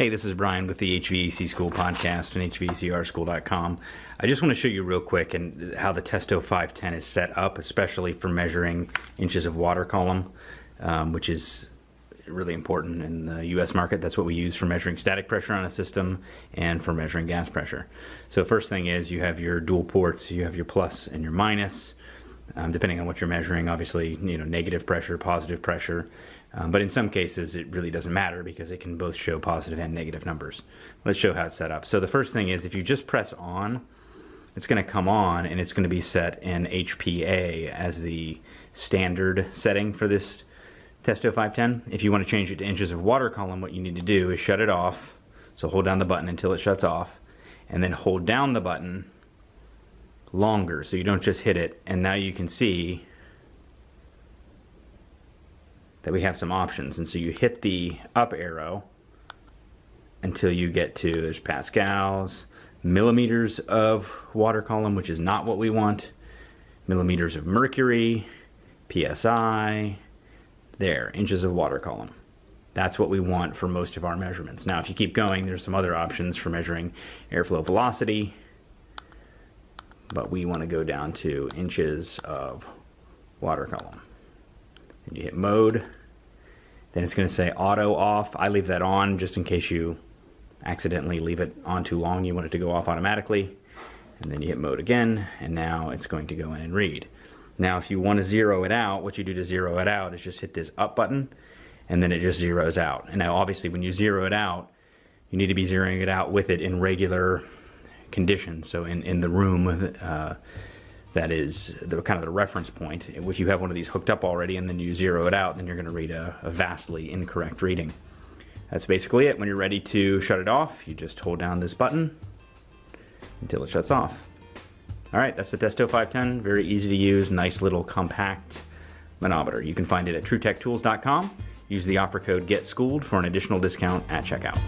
Hey, this is Brian with the HVAC School podcast and HVACRSchool.com. I just want to show you real quick and how the Testo 510 is set up, especially for measuring inches of water column, which is really important in the US market. That's what we use for measuring static pressure on a system and for measuring gas pressure. So first thing is you have your dual ports, you have your plus and your minus, depending on what you're measuring, obviously, you know, negative pressure, positive pressure. But in some cases it really doesn't matter because it can both show positive and negative numbers. Let's show how it's set up. So the first thing is if you just press on, it's going to come on and it's going to be set in HPA as the standard setting for this Testo 510. If you want to change it to inches of water column, what you need to do is shut it off. So hold down the button until it shuts off and then hold down the button longer so you don't just hit it, and now you can see that we have some options. And so you hit the up arrow until you get to, there's pascals, millimeters of water column, which is not what we want, millimeters of mercury, PSI, there, inches of water column. That's what we want for most of our measurements. Now if you keep going, there's some other options for measuring airflow velocity, but we want to go down to inches of water column. And you hit mode, then it's going to say auto off. I leave that on just in case you accidentally leave it on too long. You want it to go off automatically. And then you hit mode again, and now it's going to go in and read. Now if you want to zero it out, what you do to zero it out is just hit this up button, and then it just zeroes out. And now obviously when you zero it out, you need to be zeroing it out with it in regular conditions, so in the room that is the kind of the reference point. If you have one of these hooked up already and then you zero it out, then you're going to read a vastly incorrect reading. That's basically it. When you're ready to shut it off, you just hold down this button until it shuts off. Alright, that's the Testo 510. Very easy to use, nice little compact manometer. You can find it at TrueTechTools.com. Use the offer code GetSchooled for an additional discount at checkout.